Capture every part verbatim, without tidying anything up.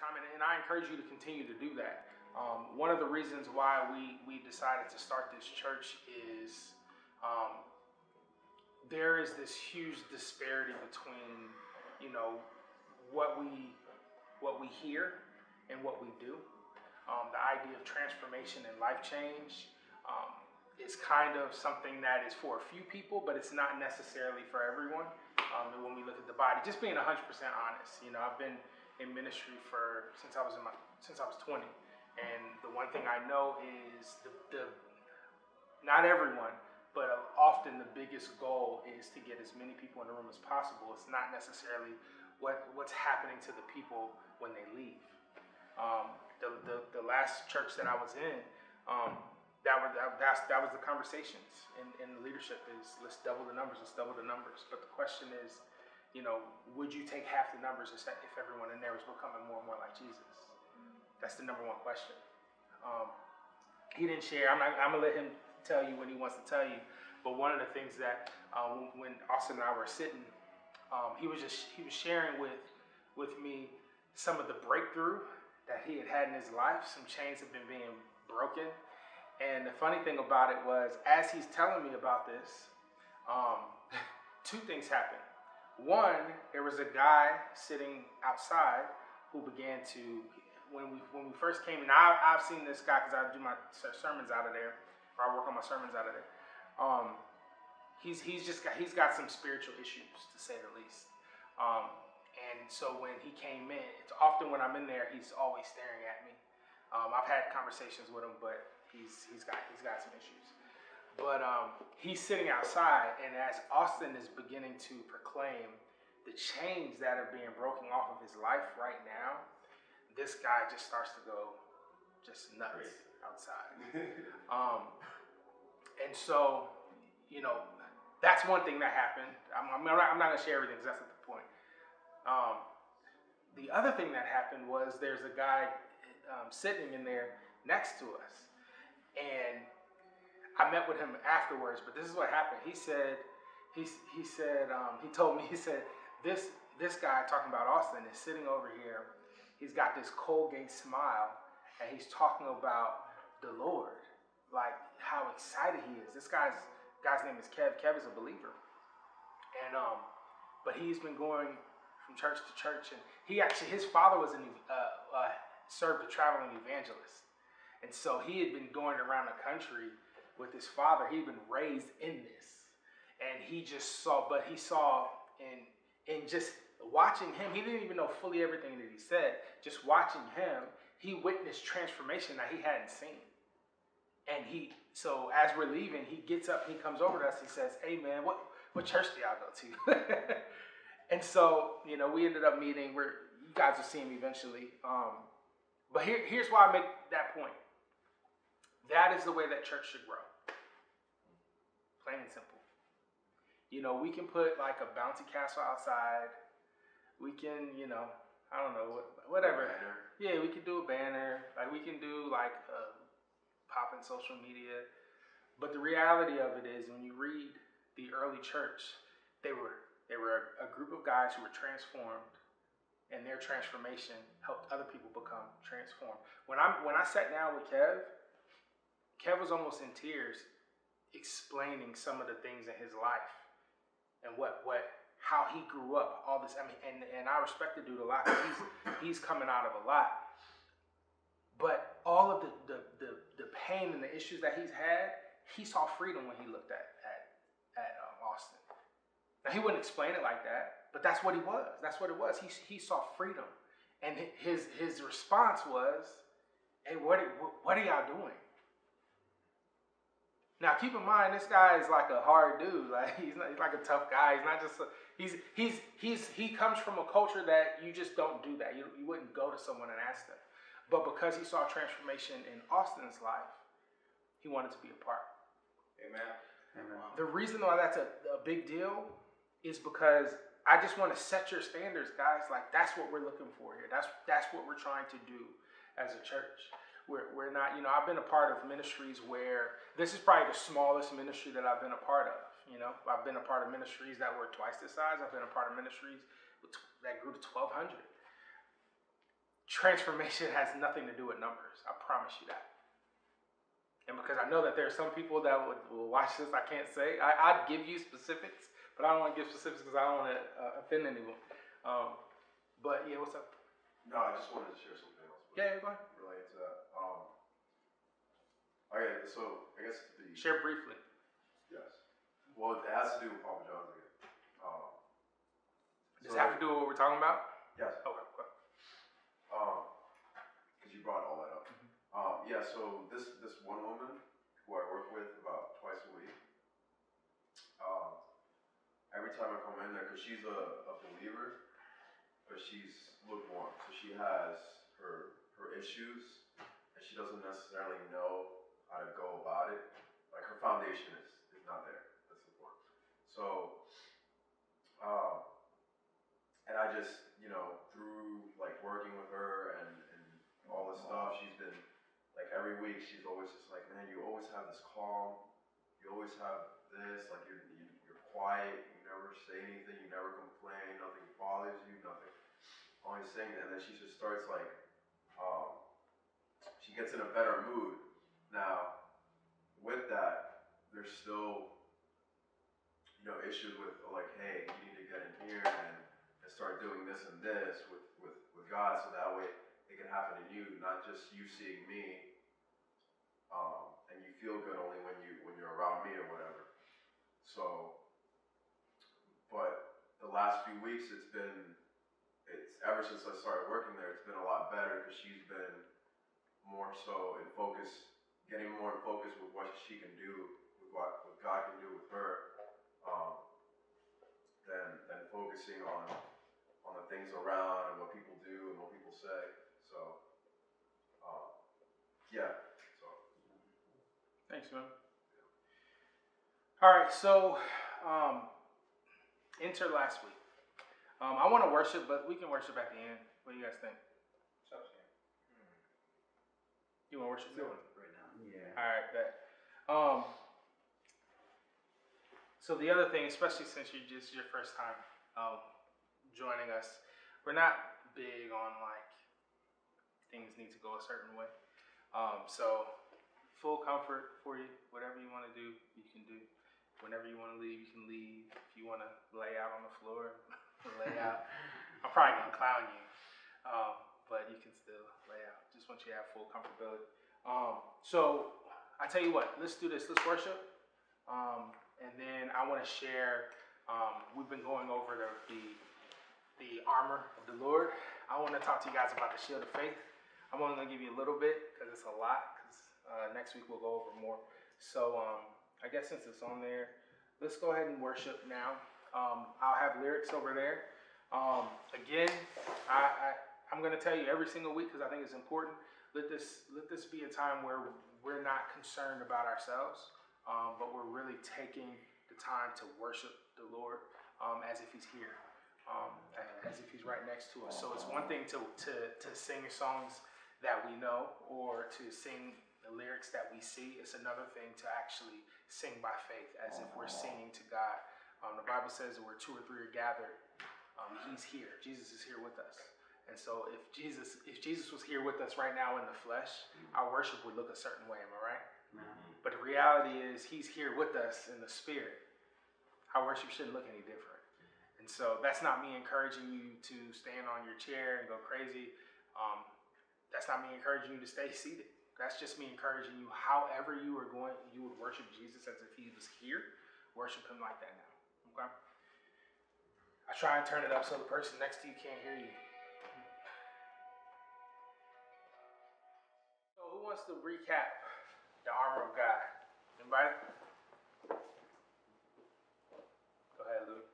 time, and, and I encourage you to continue to do that. Um, one of the reasons why we, we decided to start this church is um, there is this huge disparity between, you know, what we what we hear and what we do. Um, the idea of transformation and life change um, is kind of something that is for a few people, but it's not necessarily for everyone. Um, and when we look at the body, just being one hundred percent honest, you know, I've been in ministry for since I was in my since I was twenty. And the one thing I know is the, the not everyone, but often the biggest goal is to get as many people in the room as possible. It's not necessarily what what's happening to the people when they leave. Um, the, the the last church that I was in, um, that was that, that's, that was the conversations in in leadership is let's double the numbers, let's double the numbers. But the question is, you know, would you take half the numbers if everyone in there was becoming more and more like Jesus? That's the number one question. Um, he didn't share. I'm, not, I'm gonna let him tell you what he wants to tell you. But one of the things that uh, when Austin and I were sitting, um, he was just he was sharing with with me some of the breakthrough that he had had in his life. Some chains have been being broken. And the funny thing about it was, as he's telling me about this, um, two things happened. One, there was a guy sitting outside who began to. When we when we first came in, I, I've seen this guy because I do my sermons out of there, or I work on my sermons out of there. Um, he's he's just got, he's got some spiritual issues, to say the least. Um, and so when he came in, it's often when I'm in there, he's always staring at me. Um, I've had conversations with him, but he's he's got he's got some issues. But um, he's sitting outside, and as Austin is beginning to proclaim the chains that are being broken off of his life right now, this guy just starts to go just nuts outside. Um, and so, you know, that's one thing that happened. I'm, I'm not, I'm not going to share everything because that's not the point. Um, the other thing that happened was there's a guy um, sitting in there next to us. And I met with him afterwards, but this is what happened. He said, he, he said, um, he told me, he said, this, this guy talking about Austin is sitting over here. He's got this Colgate smile, and he's talking about the Lord, like how excited he is. This guy's guy's name is Kev. Kev is a believer, and um, but he's been going from church to church, and he actually his father was an uh, uh, served a traveling evangelist, and so he had been going around the country with his father. He'd been raised in this, and he just saw, but he saw in in just. Watching him, he didn't even know fully everything that he said. Just watching him, he witnessed transformation that he hadn't seen. And he, so as we're leaving, he gets up, he comes over to us, he says, "Hey man, what, what church do y'all go to?" And so, you know, we ended up meeting. Where you guys will see him eventually. Um, but here, here's why I make that point. That is the way that church should grow. Plain and simple. You know, we can put like a bouncy castle outside. We can, you know, I don't know, whatever. Yeah, we can do a banner. Like, we can do, like, uh, pop in social media. But the reality of it is, when you read the early church, they were they were a group of guys who were transformed, and their transformation helped other people become transformed. When I when I sat down with Kev, Kev was almost in tears explaining some of the things in his life and what what. how he grew up, all this. I mean, and, and I respect the dude a lot. He's, he's coming out of a lot. But all of the, the the the pain and the issues that he's had, he saw freedom when he looked at at, at um, Austin. Now, he wouldn't explain it like that, but that's what he was. That's what it was. He he saw freedom. And his his response was, "Hey, what what are y'all doing?" Now, keep in mind, this guy is like a hard dude. Like he's, not, he's like a tough guy. He's not just a, he's he's he's he comes from a culture that you just don't do that. You you wouldn't go to someone and ask them. But because he saw transformation in Austin's life, he wanted to be a part. Amen. Amen. The reason why that's a, a big deal is because I just want to set your standards, guys. Like that's what we're looking for here. That's that's what we're trying to do as a church. We're, we're not, you know, I've been a part of ministries where, this is probably the smallest ministry that I've been a part of, you know. I've been a part of ministries that were twice this size. I've been a part of ministries with that grew to twelve hundred. transformation has nothing to do with numbers. I promise you that. And because I know that there are some people that would, will watch this, I can't say. I, I'd give you specifics, but I don't want to give specifics because I don't want to uh, offend anyone. Um, but, yeah, what's up? No, I just wanted to share something else. Yeah, yeah, go ahead. Related to that. Um, okay, so I guess the... Share briefly. Yes. Well, it has to do with Papa John's again. Um, Does so it have to do with what we're talking about? Yes. Okay, go ahead. Um, because you brought all that up. Um, yeah, so this this one woman who I work with about twice a week, um, every time I come in there, because she's a, a believer, but she's lukewarm. So she has her her issues, and she doesn't necessarily know how to go about it. Like, her foundation is, is not there. That's the point. So, um, and I just, you know, through, like, working with her and, and all this stuff, she's been... Like, every week, she's always just like, man, you always have this calm. You always have this. Like, you're, you're quiet. You never say anything. You never complain. Nothing bothers you. Nothing. Always saying that. And then she just starts, like, um, she gets in a better mood. Now, with that, there's still, you know, issues with, like, hey, you need to get in here and, and start doing this and this with, with, with God so that way it can happen to you, not just you seeing me, um, and you feel good only when you when you're around me or whatever. So, but the last few weeks, it's been, it's ever since I started working there, it's been a lot better because she's been more so in focus, getting more in focus with what she can do, with what, what God can do with her, um, than than focusing on on the things around and what people do and what people say. So, um, yeah. So. Thanks, man. Yeah. All right, so um, enter last week. Um, I want to worship, but we can worship at the end. What do you guys think? Mm. You want to worship doing right now? Yeah. All right, bet. Um, so the other thing, especially since you're just your first time um, joining us, we're not big on like things need to go a certain way. Um, so full comfort for you. Whatever you want to do, you can do. Whenever you want to leave, you can leave. If you want to lay out on the floor, lay out. I'm probably going to clown you, um, but you can still lay out. Just want you to have full comfortability. Um, so I tell you what, let's do this. Let's worship. Um, and then I want to share, um, we've been going over the, the the armor of the Lord. I want to talk to you guys about the shield of faith. I'm only going to give you a little bit because it's a lot. Because uh, next week we'll go over more. So um, I guess since it's on there, let's go ahead and worship now. Um, I'll have lyrics over there. Um, again, I, I, I'm going to tell you every single week because I think it's important. Let this let this be a time where we're not concerned about ourselves, um, but we're really taking the time to worship the Lord um, as if He's here. Um, as if He's right next to us. So it's one thing to, to, to sing songs that we know or to sing the lyrics that we see. It's another thing to actually sing by faith as if we're singing to God. Um, the Bible says that where two or three are gathered, um, He's here. Jesus is here with us. And so if Jesus if Jesus was here with us right now in the flesh, our worship would look a certain way. Am I right? Mm-hmm. But the reality is He's here with us in the spirit. Our worship shouldn't look any different. And so that's not me encouraging you to stand on your chair and go crazy. Um, that's not me encouraging you to stay seated. That's just me encouraging you however you are going, you would worship Jesus as if He was here. Worship Him like that now. Okay? I try and turn it up so the person next to you can't hear you. So who wants to recap the armor of God? Anybody? Go ahead, Luke.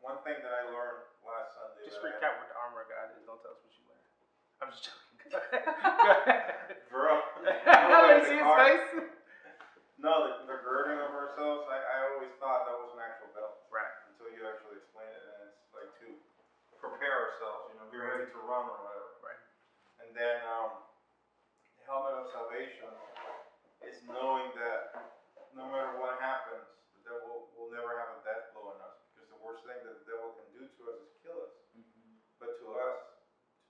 One thing that I learned last Sunday. Just recap what the armor of God is. Don't tell us what you wear. I'm just joking. Go ahead. Bro. I didn't see his face. No, the, the girding of ourselves, I, I always thought that was an actual belt. Right. Until you actually explain it, and it's like to prepare ourselves, you know, be ready to run or whatever. Right. And then um, the helmet of salvation is knowing that no matter what happens, the devil will never have a death blow in us. Worst thing that the devil can do to us is kill us. Mm-hmm. But to us, to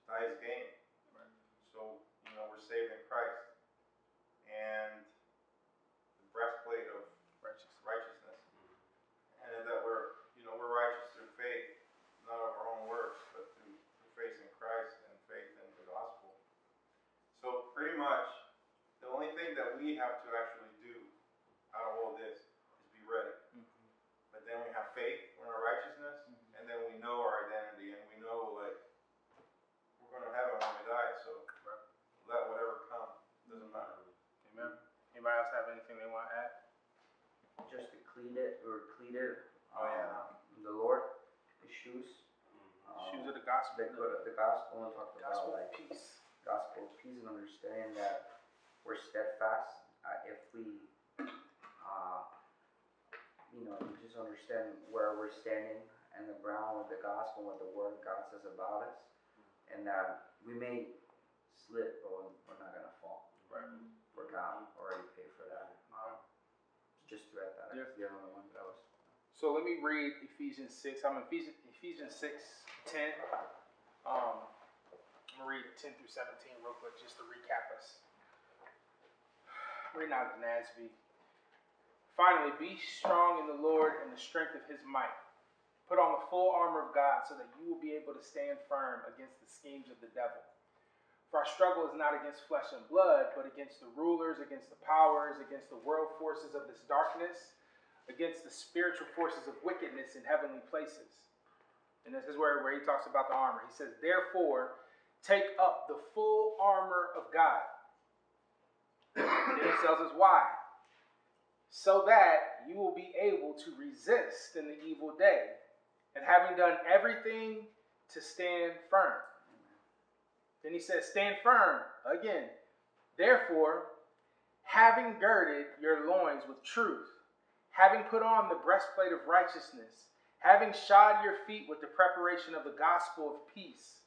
much, the only thing that we have to actually do out of all this is be ready. Mm-hmm. But then we have faith in our righteousness, mm-hmm. and then we know our identity, and we know, like, we're going to have it when we die, so let whatever come. It doesn't matter. Amen. Anybody else have anything they want to add? Just to clean it, or clean it, oh, yeah. um, the Lord, His shoes. Um, shoes of the gospel. They put the gospel and talked about, like, peace. Gospel of peace, and understand that we're steadfast. Uh, if we, uh, you know, we just understand where we're standing and the ground with the gospel, what the word of God says about us, and that we may slip, but we're not gonna fall. Right. For God already paid for that. Wow. Just to add that, yeah. The only one that was. So let me read Ephesians six. I'm in Ephesians, Ephesians six ten. Um. I'm going to read ten through seventeen real quick just to recap us. Reading out of the N A S B. Finally, be strong in the Lord and the strength of his might. Put on the full armor of God so that you will be able to stand firm against the schemes of the devil. For our struggle is not against flesh and blood, but against the rulers, against the powers, against the world forces of this darkness, against the spiritual forces of wickedness in heavenly places. And this is where, where he talks about the armor. He says, therefore, take up the full armor of God. And it tells us why. So that you will be able to resist in the evil day, and having done everything, to stand firm. Then he says, stand firm again. Therefore, having girded your loins with truth, having put on the breastplate of righteousness, having shod your feet with the preparation of the gospel of peace.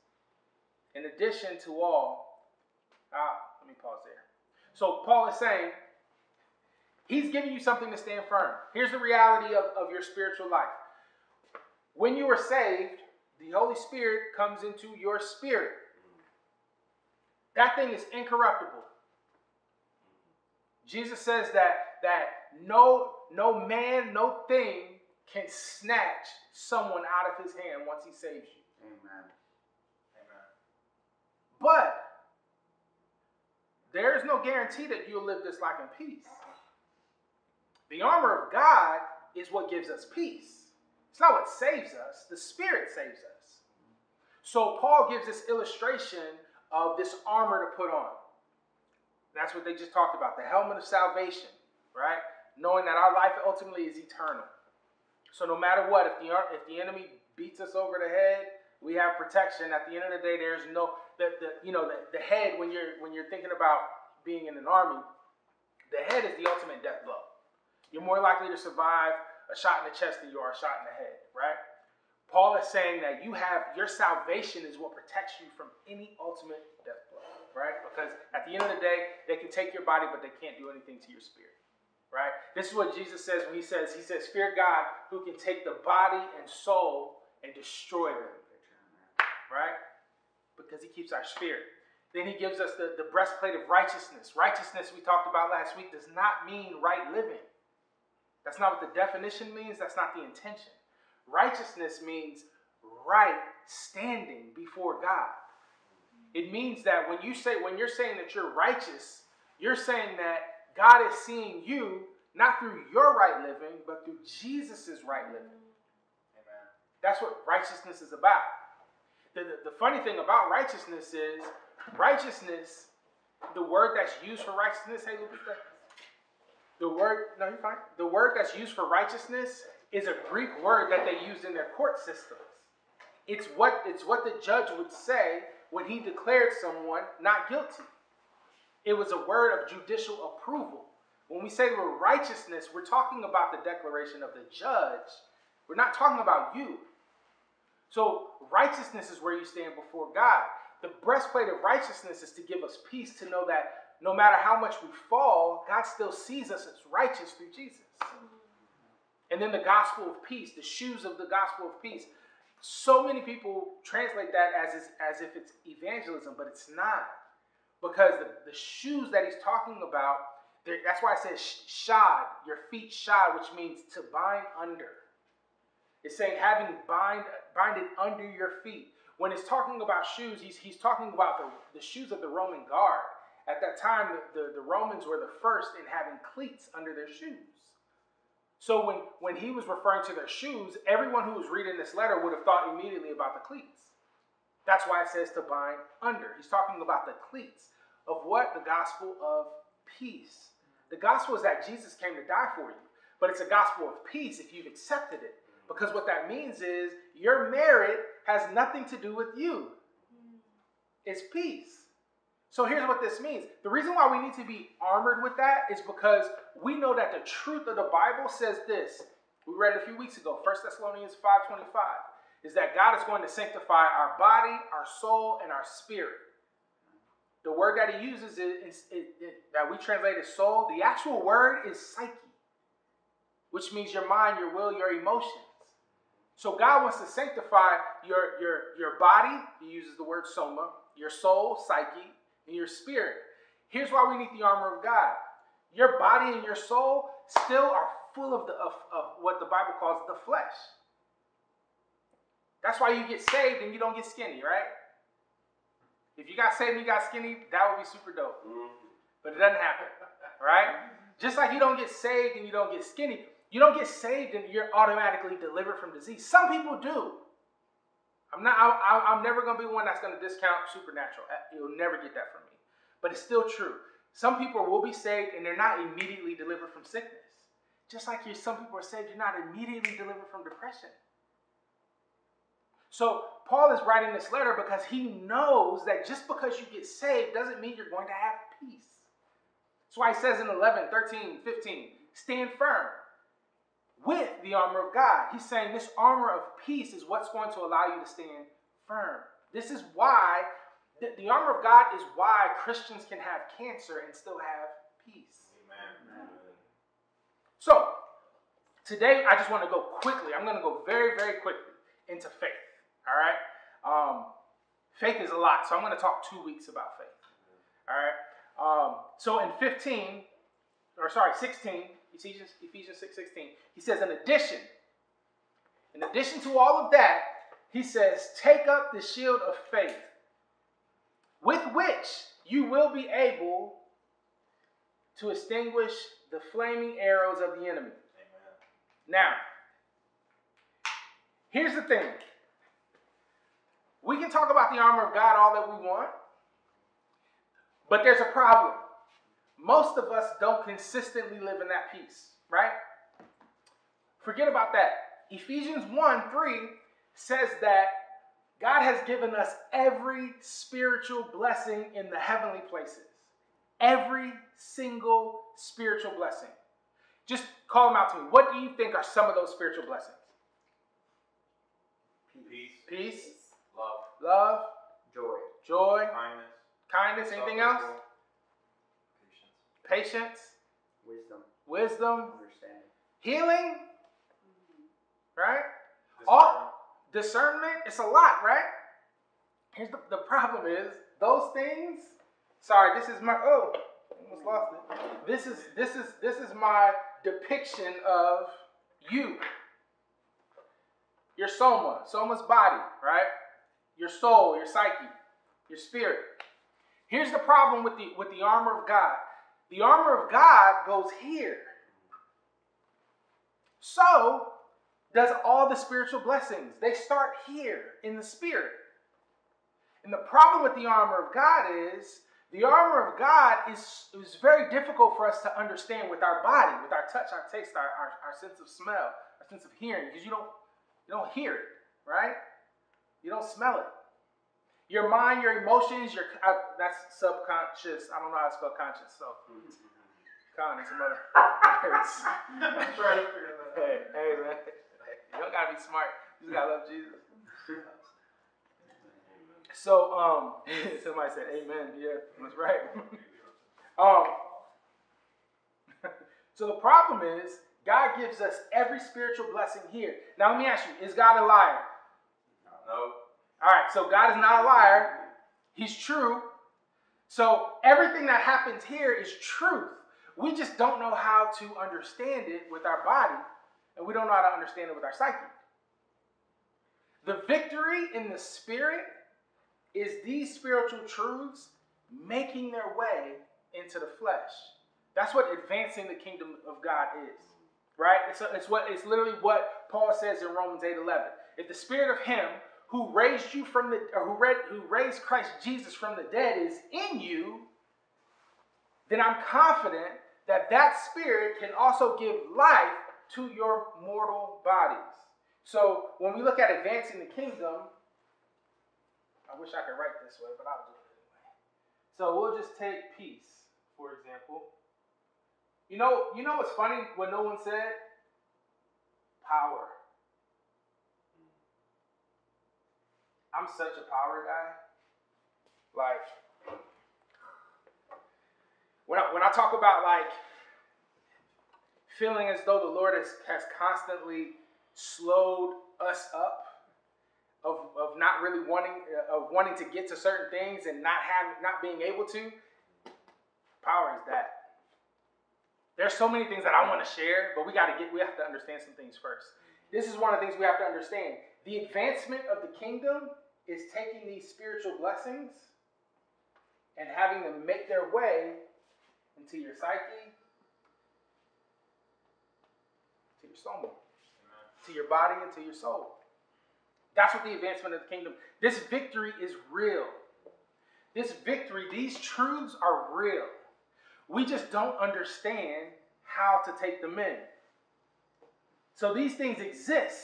In addition to all, ah, let me pause there. So Paul is saying, he's giving you something to stand firm. Here's the reality of, of your spiritual life. When you are saved, the Holy Spirit comes into your spirit. That thing is incorruptible. Jesus says that, that no, no man, no thing can snatch someone out of his hand once he saves you. Amen. But there is no guarantee that you'll live this life in peace. The armor of God is what gives us peace. It's not what saves us. The Spirit saves us. So Paul gives this illustration of this armor to put on. That's what they just talked about. The helmet of salvation, right? Knowing that our life ultimately is eternal. So no matter what, if the, if the enemy beats us over the head, we have protection. At the end of the day, there's no, the, the, you know, the, the head, when you're, when you're thinking about being in an army, the head is the ultimate death blow. You're more likely to survive a shot in the chest than you are a shot in the head, right? Paul is saying that you have, your salvation is what protects you from any ultimate death blow, right? Because at the end of the day, they can take your body, but they can't do anything to your spirit, right? This is what Jesus says when he says, he says, fear God who can take the body and soul and destroy them. Right? Because he keeps our spirit. Then he gives us the, the breastplate of righteousness. Righteousness, we talked about last week, does not mean right living. That's not what the definition means. That's not the intention. Righteousness means right standing before God. It means that when you say, when you're saying that you're righteous, you're saying that God is seeing you not through your right living, but through Jesus's right living. Amen. That's what righteousness is about. The, the funny thing about righteousness is, righteousness, the word that's used for righteousness, hey, Lucas, the word, no, you're fine. The word that's used for righteousness is a Greek word that they used in their court systems. It's what, it's what the judge would say when he declared someone not guilty. It was a word of judicial approval. When we say we're righteousness, we're talking about the declaration of the judge. We're not talking about you. So righteousness is where you stand before God. The breastplate of righteousness is to give us peace, to know that no matter how much we fall, God still sees us as righteous through Jesus. And then the gospel of peace, the shoes of the gospel of peace. So many people translate that as, as if it's evangelism, but it's not. Because the, the shoes that he's talking about, that's why it says shod, your feet shod, which means to bind under. It's saying having bind, bind it under your feet. When it's talking about shoes, he's, he's talking about the, the shoes of the Roman guard At that time, the, the Romans were the first in having cleats under their shoes. So when, when he was referring to their shoes, everyone who was reading this letter would have thought immediately about the cleats. That's why it says to bind under. He's talking about the cleats of what? The gospel of peace. The gospel is that Jesus came to die for you, but it's a gospel of peace if you've accepted it. Because what that means is your merit has nothing to do with you. It's peace. So here's what this means. The reason why we need to be armored with that is because we know that the truth of the Bible says this. We read it a few weeks ago, First Thessalonians five twenty-five, is that God is going to sanctify our body, our soul, and our spirit. The word that he uses is, is, is, is that we translate as soul. The actual word is psyche, which means your mind, your will, your emotions. So God wants to sanctify your, your, your body. He uses the word soma, your soul, psyche, in your spirit. Here's why we need the armor of God. Your body and your soul still are full of, the, of, of what the Bible calls the flesh. That's why you get saved and you don't get skinny, right? If you got saved and you got skinny, that would be super dope. But it doesn't happen, right? Just like you don't get saved and you don't get skinny, you don't get saved and you're automatically delivered from disease. Some people do. I'm not. I, I'm never going to be one that's going to discount supernatural. You'll never get that from me. But it's still true. Some people will be saved and they're not immediately delivered from sickness. Just like you, some people are saved, you're not immediately delivered from depression. So Paul is writing this letter because he knows that just because you get saved doesn't mean you're going to have peace. That's why he says in eleven, thirteen, fifteen, stand firm with the armor of God. He's saying this armor of peace is what's going to allow you to stand firm. This is why the, the armor of God is why Christians can have cancer and still have peace. Amen. Amen. So today I just want to go quickly. I'm going to go very, very quickly into faith. All right. Um, faith is a lot. So I'm going to talk two weeks about faith. All right. Um, so in fifteen or sorry, sixteen, Ephesians six sixteen, he says, in addition, in addition to all of that, he says, take up the shield of faith, with which you will be able to extinguish the flaming arrows of the enemy. Amen. Now, here's the thing. We can talk about the armor of God all that we want, but there's a problem. Most of us don't consistently live in that peace, right? Forget about that. Ephesians one three says that God has given us every spiritual blessing in the heavenly places. Every single spiritual blessing. Just call them out to me. What do you think are some of those spiritual blessings? Peace. Peace. Peace. Love. Love. Joy. Joy. Kindness. Kindness. Anything else? Patience, wisdom, wisdom, understanding, healing, right? Discernment. All discernment. It's a lot, right? Here's the, the problem is those things. Sorry, this is my oh, almost lost it. This is this is this is my depiction of you. Your soma, soma's body, right? Your soul, your psyche, your spirit. Here's the problem with the with the armor of God. The armor of God goes here. So does all the spiritual blessings. They start here in the spirit. And the problem with the armor of God is the armor of God is, is very difficult for us to understand with our body, with our touch, our taste, our, our, our sense of smell, our sense of hearing, because you don't, you don't hear it, right? You don't smell it. Your mind, your emotions, your I, that's subconscious. I don't know how to spell conscious, so con and some other. Hey, hey, man. You don't gotta be smart. You just gotta love Jesus. So, um, somebody said, "Amen." Yeah, that's right. um, so the problem is, God gives us every spiritual blessing here. Now, let me ask you: is God a liar? No. All right, so God is not a liar. He's true. So everything that happens here is truth. We just don't know how to understand it with our body, and we don't know how to understand it with our psyche. The victory in the spirit is these spiritual truths making their way into the flesh. That's what advancing the kingdom of God is, right? It's, a, it's, what, it's literally what Paul says in Romans eight eleven. If the spirit of him who raised you from the, or who, read, who raised Christ Jesus from the dead is in you, then I'm confident that that spirit can also give life to your mortal bodies. So when we look at advancing the kingdom, I wish I could write this way, but I'll do it anyway. So we'll just take peace, for example. You know, you know what's funny? What no one said? Power. I'm such a power guy. Like, when I, when I talk about, like, feeling as though the Lord has, has constantly slowed us up, of, of not really wanting, of wanting to get to certain things and not having, not being able to, power is that. There's so many things that I want to share, but we got to get, we have to understand some things first. This is one of the things we have to understand. The advancement of the kingdom is taking these spiritual blessings and having them make their way into your psyche, to your soul, to your body, and to your soul. That's what the advancement of the kingdom. This victory is real. This victory, these truths are real. We just don't understand how to take them in. So these things exist.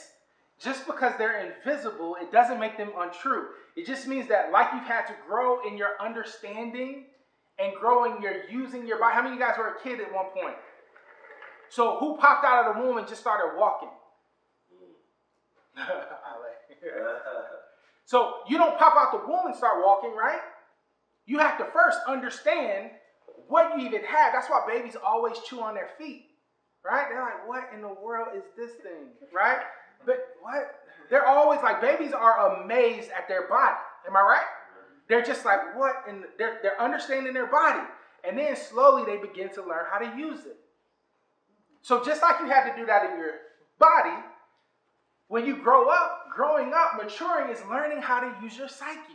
Just because they're invisible, it doesn't make them untrue. It just means that, like, you've had to grow in your understanding and growing your using your body. How many of you guys were a kid at one point? So who popped out of the womb and just started walking? So you don't pop out the womb and start walking, right? You have to first understand what you even have. That's why babies always chew on their feet, right? They're like, what in the world is this thing, right? But what? They're always like, babies are amazed at their body. Am I right? They're just like, what? And the, they're, they're understanding their body. And then slowly they begin to learn how to use it. So just like you had to do that in your body, when you grow up, growing up, maturing is learning how to use your psyche.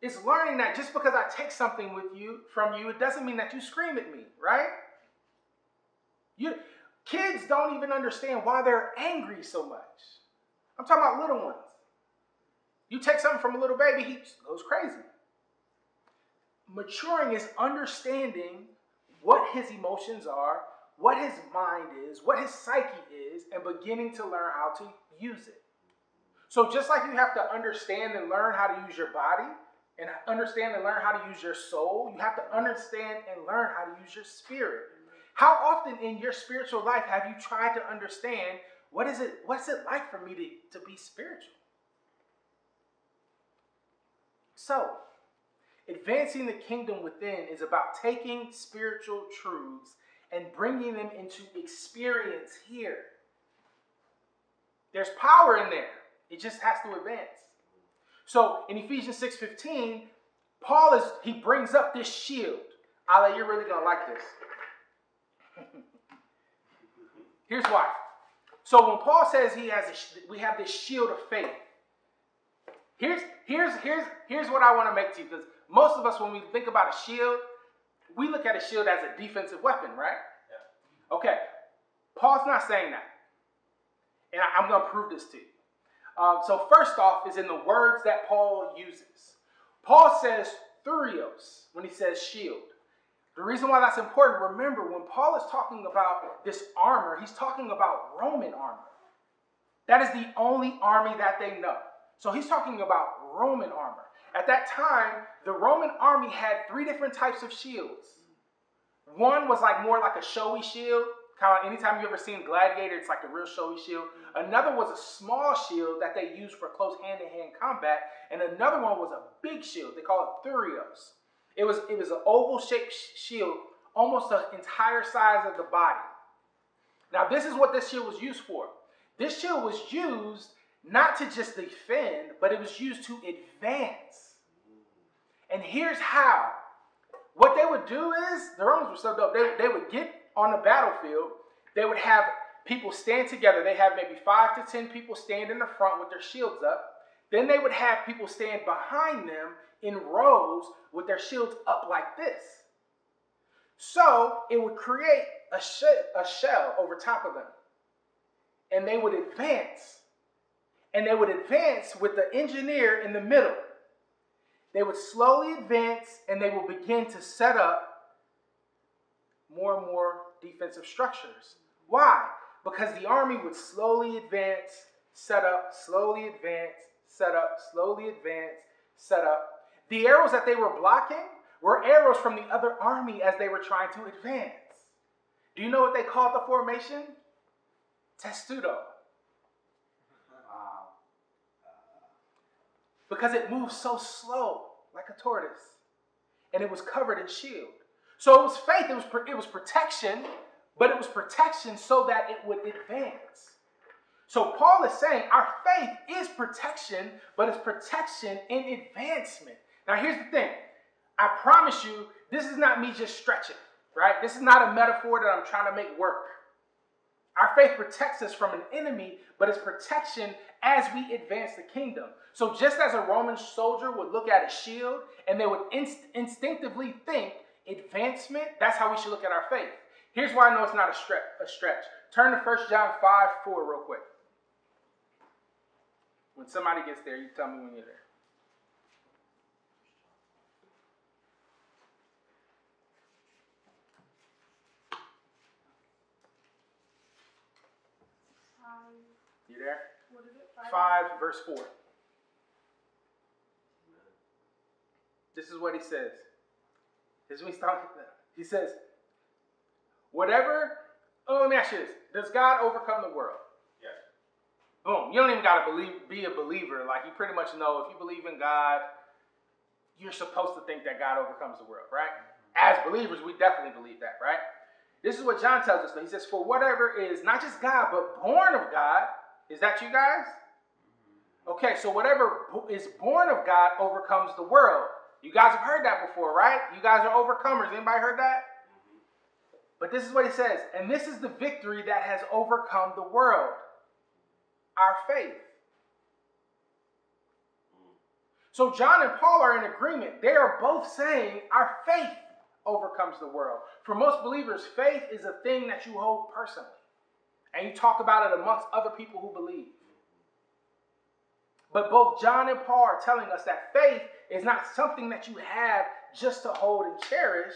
It's learning that just because I take something with you, from you, it doesn't mean that you scream at me, right? You, kids don't even understand why they're angry so much. I'm talking about little ones. You take something from a little baby, he goes crazy. Maturing is understanding what his emotions are, what his mind is, what his psyche is, and beginning to learn how to use it. So just like you have to understand and learn how to use your body, and understand and learn how to use your soul, you have to understand and learn how to use your spirit. How often in your spiritual life have you tried to understand what is it, what's it like for me to, to be spiritual? So, advancing the kingdom within is about taking spiritual truths and bringing them into experience here. There's power in there. It just has to advance. So in Ephesians six fifteen, Paul is, he brings up this shield. Ale, you're really going to like this. Here's why. So when Paul says he has, a, we have this shield of faith. Here's, here's, here's, here's what I want to make to you, because most of us, when we think about a shield, we look at a shield as a defensive weapon, right? Yeah. Okay. Paul's not saying that. And I, I'm going to prove this to you. Um, so first off is in the words that Paul uses. Paul says thurios when he says shield. The reason why that's important, remember, when Paul is talking about this armor, he's talking about Roman armor. That is the only army that they know. So he's talking about Roman armor. At that time, the Roman army had three different types of shields. One was like more like a showy shield. Kind of anytime you've ever seen Gladiator, it's like a real showy shield. Another was a small shield that they used for close hand-to-hand combat. And another one was a big shield. They call it thurios. It was, it was an oval-shaped shield, almost the entire size of the body. Now, this is what this shield was used for. This shield was used not to just defend, but it was used to advance. And here's how. What they would do is, the Romans were so dope, they, they would get on the battlefield, they would have people stand together. They have maybe five to ten people stand in the front with their shields up. Then they would have people stand behind them in rows with their shields up like this. So it would create a, she a shell over top of them. And they would advance. And they would advance with the engineer in the middle. They would slowly advance and they would begin to set up more and more defensive structures. Why? Because the army would slowly advance, set up, slowly advance, set up, slowly advance, set up. The arrows that they were blocking were arrows from the other army as they were trying to advance. Do you know what they called the formation? Testudo. Wow. Because it moved so slow, like a tortoise. And it was covered in shield. So it was faith, it was, it was protection, but it was protection so that it would advance. So Paul is saying our faith is protection, but it's protection in advancement. Now here's the thing. I promise you, this is not me just stretching, right? This is not a metaphor that I'm trying to make work. Our faith protects us from an enemy, but it's protection as we advance the kingdom. So just as a Roman soldier would look at a shield and they would inst instinctively think advancement, that's how we should look at our faith. Here's why I know it's not a stretch. A stretch. Turn to first John five four real quick. When somebody gets there, you tell me when you're there. You there? What is it? five verse four. This is what he says. This is when he stops. He says, whatever, oh, let me ask you this. Does God overcome the world? Yes. Boom. You don't even got to believe, be a believer. Like, you pretty much know if you believe in God, you're supposed to think that God overcomes the world, right? As believers, we definitely believe that, right? This is what John tells us. He says, for whatever is not just God, but born of God. Is that you guys? Okay, so whatever is born of God overcomes the world. You guys have heard that before, right? You guys are overcomers. Anybody heard that? But this is what he says, and this is the victory that has overcome the world, our faith. So John and Paul are in agreement. They are both saying our faith overcomes the world. For most believers, faith is a thing that you hold personally, and you talk about it amongst other people who believe. But both John and Paul are telling us that faith is not something that you have just to hold and cherish.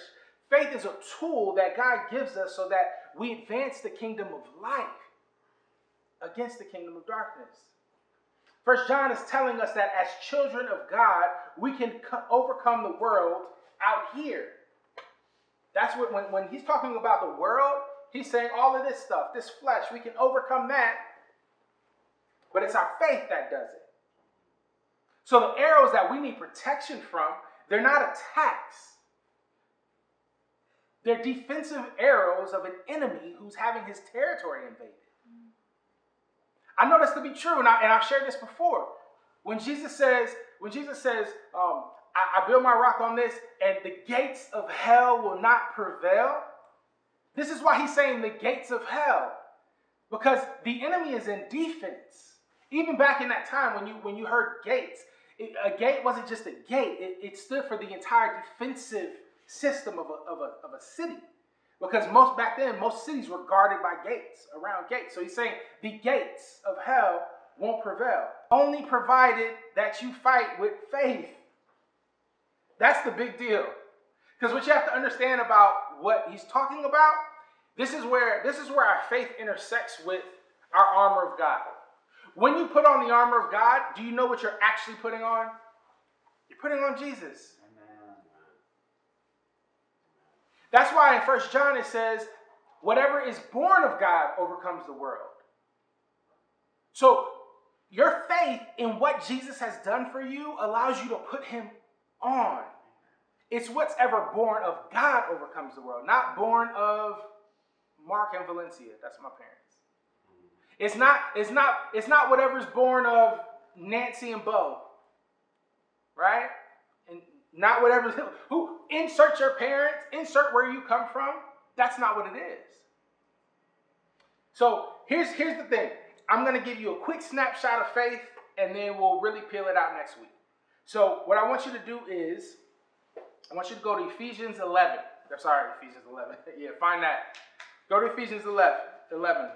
Faith is a tool that God gives us so that we advance the kingdom of light against the kingdom of darkness. First John is telling us that as children of God, we can overcome the world out here. That's what, when, when he's talking about the world, he's saying all of this stuff, this flesh, we can overcome that, but it's our faith that does it. So the arrows that we need protection from, they're not attacks. They're defensive arrows of an enemy who's having his territory invaded. I know this to be true, and, I, and I've shared this before. When Jesus says, when Jesus says, um, I, I build my rock on this, and the gates of hell will not prevail. This is why he's saying the gates of hell, because the enemy is in defense. Even back in that time when you when you heard gates, it, a gate wasn't just a gate. It, it stood for the entire defensive system of a, of, a, of a city, because most back then most cities were guarded by gates, around gates. So he's saying the gates of hell won't prevail, only provided that you fight with faith. That's the big deal, because what you have to understand about what he's talking about, this is where this is where our faith intersects with our armor of God. When you put on the armor of God, do you know what you're actually putting on? You're putting on Jesus. That's why in first John it says, whatever is born of God overcomes the world. So your faith in what Jesus has done for you allows you to put him on. It's what's ever born of God overcomes the world, not born of Mark and Valencia. That's my parents. It's not, it's not, it's not whatever's born of Nancy and Bo, right? Not whatever, who, insert your parents, insert where you come from. That's not what it is. So here's, here's the thing. I'm going to give you a quick snapshot of faith, and then we'll really peel it out next week. So what I want you to do is, I want you to go to Ephesians eleven. I'm sorry, Ephesians eleven. Yeah, find that. Go to Ephesians eleven. eleven.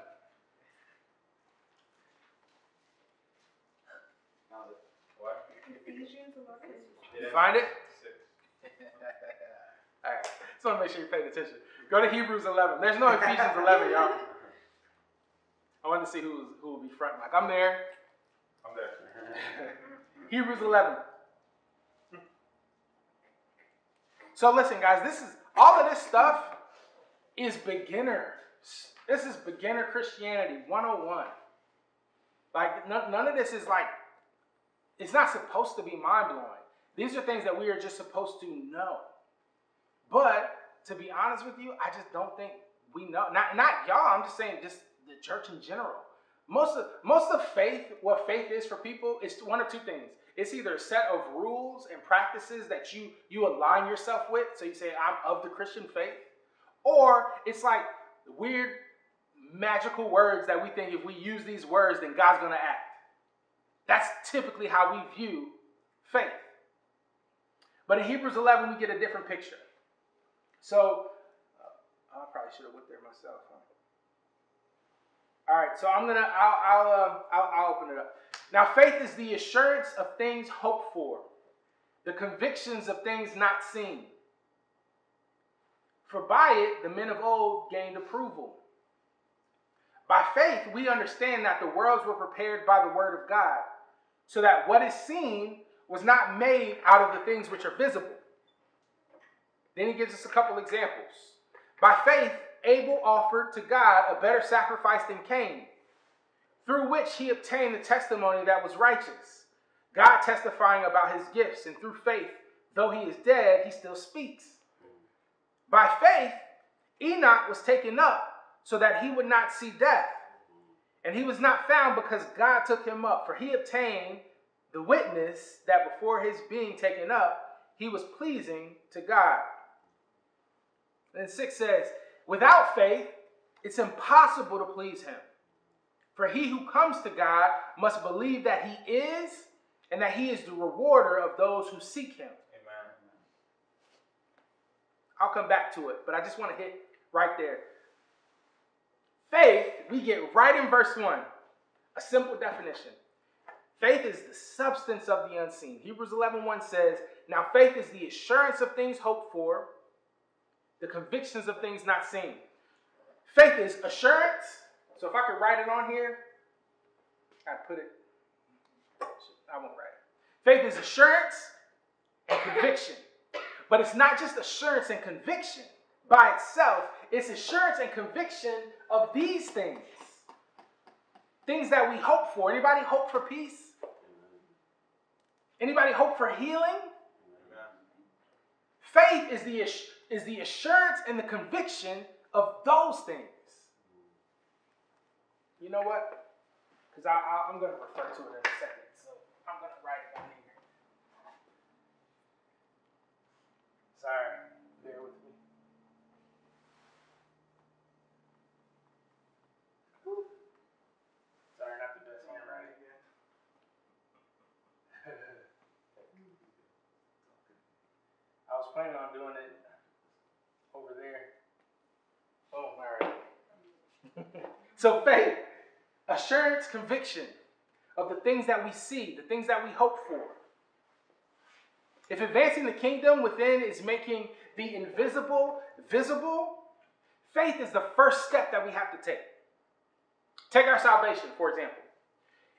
What? Ephesians eleven. Find it? All right. Just want to make sure you're paying attention. Go to Hebrews eleven. There's no Ephesians eleven, y'all. I wanted to see who who will be front. Like, I'm there. I'm there. Hebrews eleven. So listen, guys, this is all of this stuff is beginner. This is beginner Christianity one oh one. Like, no, none of this is like, it's not supposed to be mind-blowing. These are things that we are just supposed to know. But to be honest with you, I just don't think we know. Not, not y'all, I'm just saying just the church in general. Most of, most of faith, what faith is for people, is one of two things. It's either a set of rules and practices that you, you align yourself with. So you say, I'm of the Christian faith. Or it's like weird, magical words that we think if we use these words, then God's going to act. That's typically how we view faith. But in Hebrews eleven, we get a different picture. So, uh, I probably should have went there myself. Huh? All right, so I'm going to, I'll, I'll, uh, I'll, I'll open it up. Now, faith is the assurance of things hoped for, the convictions of things not seen. For by it, the men of old gained approval. By faith, we understand that the worlds were prepared by the word of God, so that what is seen was not made out of the things which are visible. Then he gives us a couple examples. By faith, Abel offered to God a better sacrifice than Cain, through which he obtained the testimony that was righteous, God testifying about his gifts, and through faith, though he is dead, he still speaks. By faith, Enoch was taken up so that he would not see death, and he was not found because God took him up, for he obtained the witness that before his being taken up, he was pleasing to God. And six says, without faith, it's impossible to please him. For he who comes to God must believe that he is, and that he is the rewarder of those who seek him. Amen. I'll come back to it, but I just want to hit right there. Faith, we get right in verse one, a simple definition. Faith is the substance of the unseen. Hebrews eleven one says, now faith is the assurance of things hoped for, the convictions of things not seen. Faith is assurance. So if I could write it on here, I'd put it. I won't write it. Faith is assurance and conviction. But it's not just assurance and conviction by itself. It's assurance and conviction of these things. Things that we hope for. Anybody hope for peace? Anybody hope for healing? Faith is the assurance. is the assurance and the conviction of those things. You know what? Because I, I, I'm going to refer to it in a second, so I'm going to write it down here. Sorry, bear with me. Sorry, not the best handwriting again. I was planning on doing it over there. Oh, all right. So faith, assurance, conviction of the things that we see, the things that we hope for. If advancing the kingdom within is making the invisible visible, faith is the first step that we have to take. Take our salvation, for example.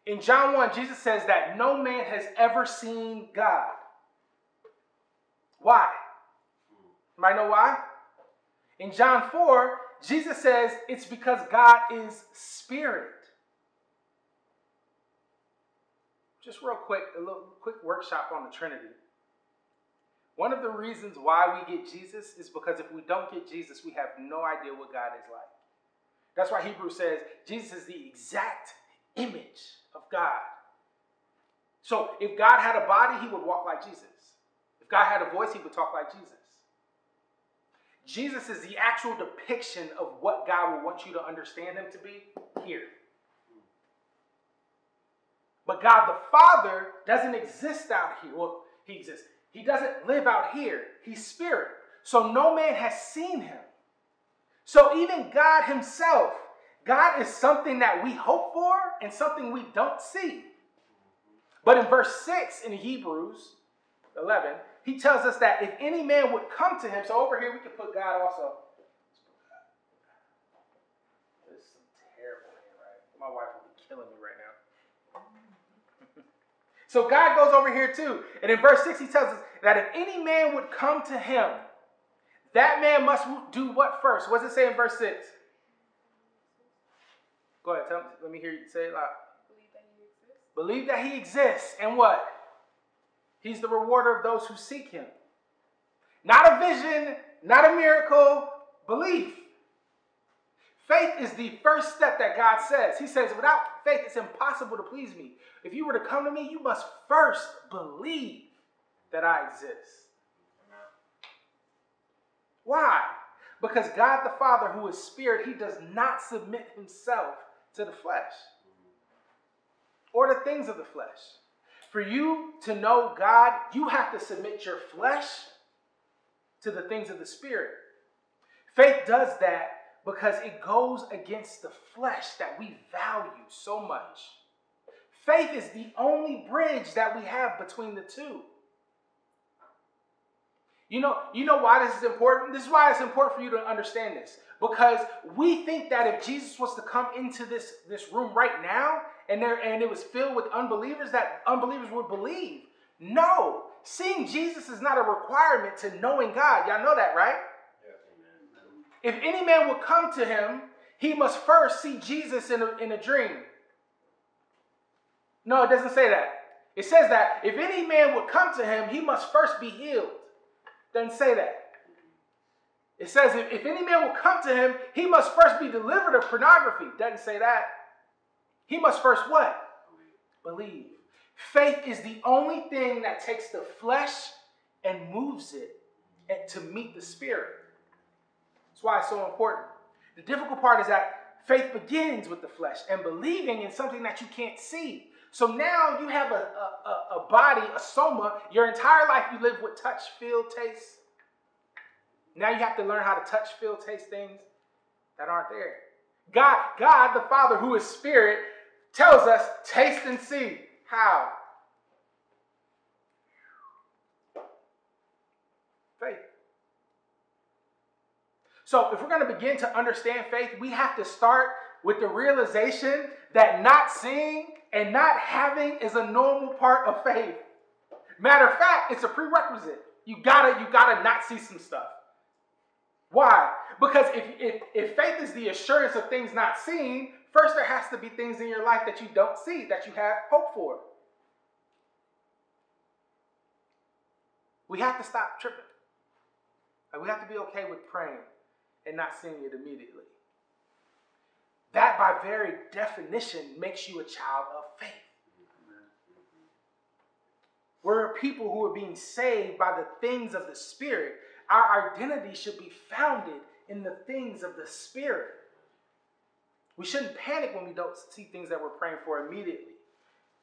In John one, Jesus says that no man has ever seen God. Why? Anybody know why? In John four, Jesus says it's because God is spirit. Just real quick, a little quick workshop on the Trinity. One of the reasons why we get Jesus is because if we don't get Jesus, we have no idea what God is like. That's why Hebrews says Jesus is the exact image of God. So if God had a body, he would walk like Jesus. If God had a voice, he would talk like Jesus. Jesus is the actual depiction of what God would want you to understand him to be here. But God the Father doesn't exist out here. Well, he exists. He doesn't live out here. He's spirit. So no man has seen him. So even God himself, God is something that we hope for and something we don't see. But in verse six in Hebrews eleven, he tells us that if any man would come to him, so over here we can put God also. This is terrible, right? My wife will be killing me right now. So God goes over here too. And in verse six, he tells us that if any man would come to him, that man must do what first? What does it say in verse six? Go ahead, tell me, let me hear you say it loud. Believe that he exists, and what? He's the rewarder of those who seek him. Not a vision, not a miracle, belief. Faith is the first step that God says. He says, without faith, it's impossible to please me. If you were to come to me, you must first believe that I exist. Why? Because God the Father, who is spirit, he does not submit himself to the flesh or the things of the flesh. For you to know God, you have to submit your flesh to the things of the spirit. Faith does that because it goes against the flesh that we value so much. Faith is the only bridge that we have between the two. You know, you know why this is important? This is why it's important for you to understand this. Because we think that if Jesus was to come into this, this room right now, and there, and it was filled with unbelievers, that unbelievers would believe. No, seeing Jesus is not a requirement to knowing God. Y'all know that, right? Yes, amen. If any man would come to him, he must first see Jesus in a, in a dream. No, it doesn't say that. It says that if any man would come to him, he must first be healed. Doesn't say that. It says if, if any man will come to him, he must first be delivered of pornography. Doesn't say that. He must first what? Believe. Believe. Faith is the only thing that takes the flesh and moves it and to meet the spirit. That's why it's so important. The difficult part is that faith begins with the flesh and believing in something that you can't see. So now you have a, a, a body, a soma. Your entire life you live with touch, feel, taste. Now you have to learn how to touch, feel, taste things that aren't there. God, God the Father, who is spirit, tells us, taste and see. How? Faith. So if we're going to begin to understand faith, we have to start with the realization that not seeing and not having is a normal part of faith. Matter of fact, it's a prerequisite. You gotta, you gotta not see some stuff. Why? Because if, if, if faith is the assurance of things not seen, first there has to be things in your life that you don't see, that you have hope for. We have to stop tripping. Like, we have to be okay with praying and not seeing it immediately. That, by very definition, makes you a child of faith. We're people who are being saved by the things of the Spirit. Our identity should be founded in the things of the Spirit. We shouldn't panic when we don't see things that we're praying for immediately.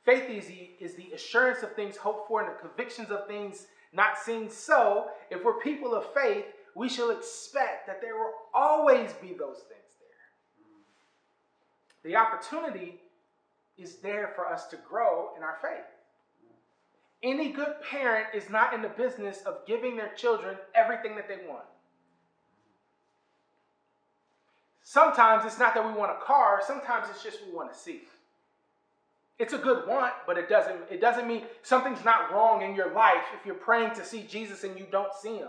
Faith is the, is the assurance of things hoped for and the convictions of things not seen. So, if we're people of faith, we shall expect that there will always be those things. The opportunity is there for us to grow in our faith. Any good parent is not in the business of giving their children everything that they want. Sometimes it's not that we want a car. Sometimes it's just we want to see. It's a good want, but it doesn't, it doesn't mean something's not wrong in your life if you're praying to see Jesus and you don't see him.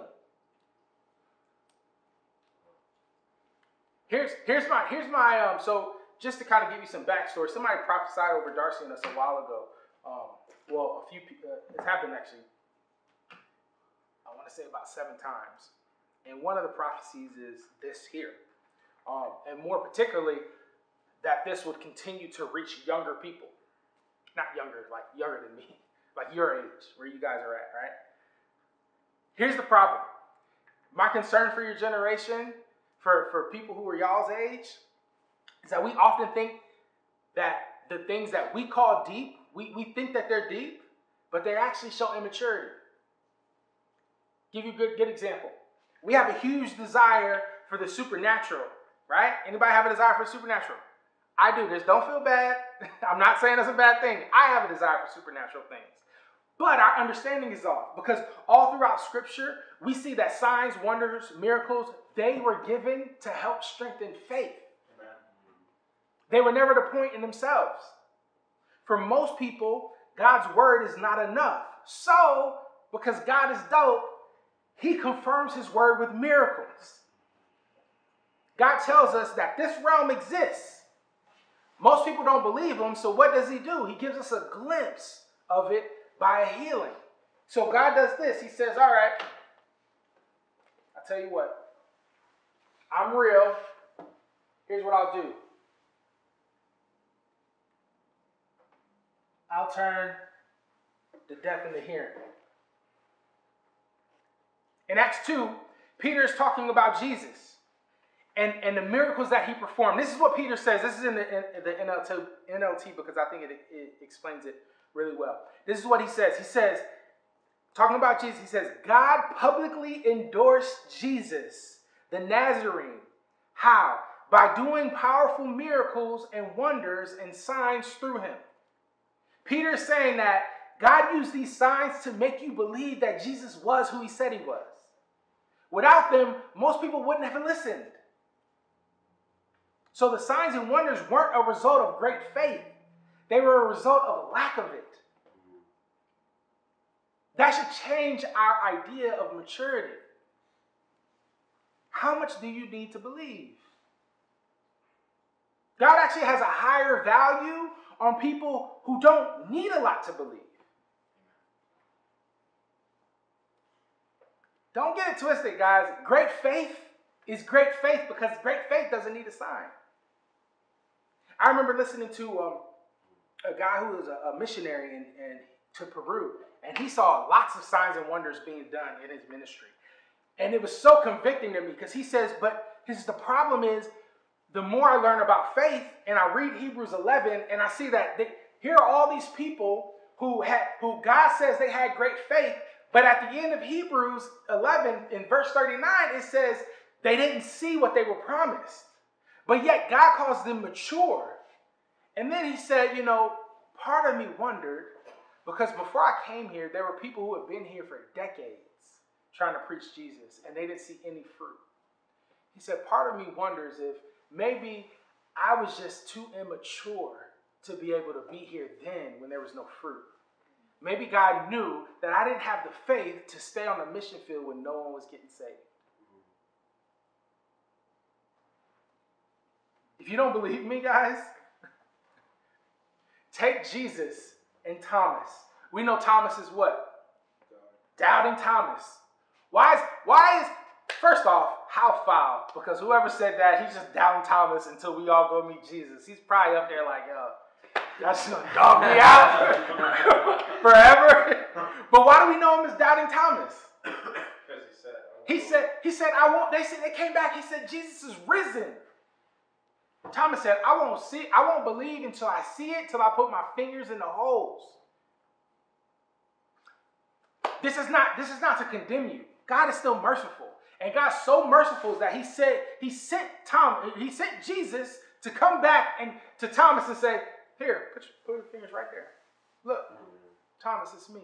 Here's, here's my, here's my, um, so... just to kind of give you some backstory, somebody prophesied over Darcy and us a while ago. Um, well, a few people, uh, it's happened actually, I want to say about seven times. And one of the prophecies is this here. Um, and more particularly, that this would continue to reach younger people. Not younger, like younger than me, like your age, where you guys are at, right? Here's the problem. My concern for your generation, for, for people who are y'all's age, is that we often think that the things that we call deep, We, we think that they're deep, but they actually show immaturity. Give you a good, good example. We have a huge desire for the supernatural, right? Anybody have a desire for supernatural? I do. Just don't feel bad. I'm not saying that's a bad thing. I have a desire for supernatural things. But our understanding is off, because all throughout Scripture, we see that signs, wonders, miracles, they were given to help strengthen faith. Amen. They were never to point in themselves. For most people, God's word is not enough. So, because God is dope, he confirms his word with miracles. God tells us that this realm exists. Most people don't believe him, so what does he do? He gives us a glimpse of it by a healing. So God does this. He says, all right, I'll tell you what. I'm real. Here's what I'll do. I'll turn the deaf into hearing. In Acts two, Peter is talking about Jesus and, and the miracles that he performed. This is what Peter says. This is in the, in, the N L T, N L T because I think it, it explains it really well. This is what he says. He says, talking about Jesus, he says, God publicly endorsed Jesus, the Nazarene. How? By doing powerful miracles and wonders and signs through him. Peter is saying that God used these signs to make you believe that Jesus was who he said he was. Without them, most people wouldn't have listened. So the signs and wonders weren't a result of great faith. They were a result of a lack of it. That should change our idea of maturity. How much do you need to believe? God actually has a higher value on people who don't need a lot to believe. Don't get it twisted, guys. Great faith is great faith because great faith doesn't need a sign. I remember listening to um, a guy who was a, a missionary in, in, to Peru, and he saw lots of signs and wonders being done in his ministry. And it was so convicting to me because he says, but his, the problem is, the more I learn about faith, and I read Hebrews eleven, and I see that they, here are all these people who had, who God says they had great faith, but at the end of Hebrews eleven, in verse thirty-nine, it says they didn't see what they were promised. But yet God calls them mature. And then he said, you know, part of me wondered, because before I came here, there were people who had been here for decades trying to preach Jesus, and they didn't see any fruit. He said, part of me wonders if maybe I was just too immature to be able to be here then when there was no fruit. Maybe God knew that I didn't have the faith to stay on the mission field when no one was getting saved. If you don't believe me, guys, take Jesus and Thomas. We know Thomas is what? Doubting Thomas. Why is, why is first off, how foul, because whoever said that, he's just doubting Thomas until we all go meet Jesus. He's probably up there like, yo, that's gonna dog me out forever. But why do we know him as doubting Thomas? Because he said, he said, he said, I won't, they said, they came back, he said, Jesus is risen. Thomas said, I won't see, I won't believe until I see it, till I put my fingers in the holes. This is not, this is not to condemn you. God is still merciful. And God's so merciful that he said he sent Tom, he sent Jesus to come back and to Thomas and say, here, put your, put your fingers right there. Look, Thomas, it's me.